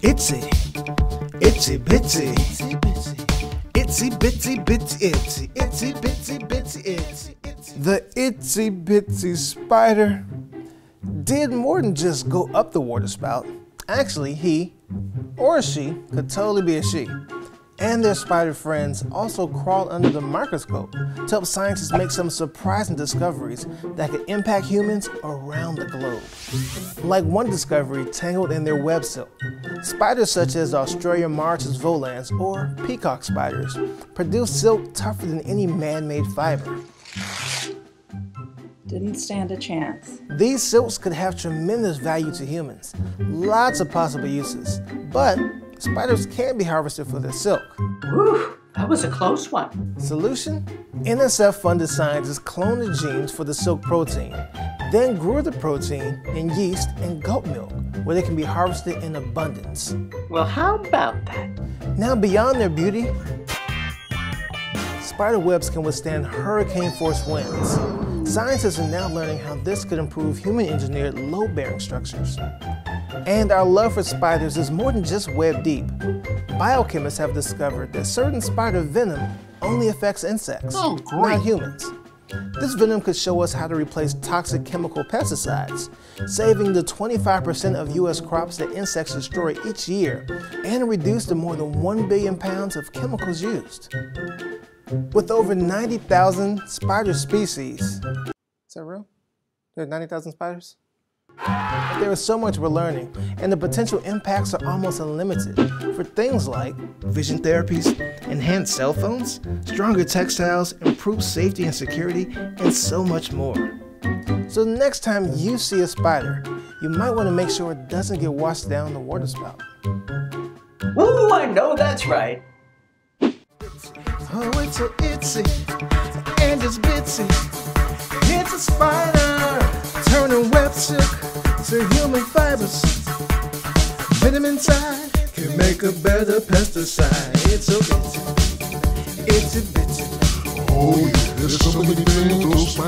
Itsy, itsy bitsy, itsy bitsy bitsy itsy, itsy bitsy bitsy itsy. The itsy bitsy spider did more than just go up the water spout. Actually, he or she could totally be a she. And their spider friends also crawled under the microscope to help scientists make some surprising discoveries that could impact humans around the globe. Like one discovery tangled in their web silk, spiders such as Australian Maratus volans or peacock spiders produce silk tougher than any man-made fiber. Didn't stand a chance. These silks could have tremendous value to humans, lots of possible uses, but spiders can be harvested for their silk. Whew, that was a close one. Solution? NSF-funded scientists cloned the genes for the silk protein, then grew the protein in yeast and goat milk, where they can be harvested in abundance. Well, how about that? Now, beyond their beauty, spider webs can withstand hurricane-force winds. Scientists are now learning how this could improve human-engineered load-bearing structures. And our love for spiders is more than just web deep. Biochemists have discovered that certain spider venom only affects insects, not humans. This venom could show us how to replace toxic chemical pesticides, saving the 25% of U.S. crops that insects destroy each year, and reduce the more than 1 billion pounds of chemicals used. With over 90,000 spider species. Is that real? There are 90,000 spiders? There is so much we're learning, and the potential impacts are almost unlimited for things like vision therapies, enhanced cell phones, stronger textiles, improved safety and security, and so much more. So the next time you see a spider, you might want to make sure it doesn't get washed down the water spout. Ooh, I know that's right. Oh, it's so itsy, and it's bitsy, it's a spider, turning web silk to human fibers. Vitamin side can make a better pesticide. It's so itsy, it's a bitsy. Oh yeah, there's so many things those spiders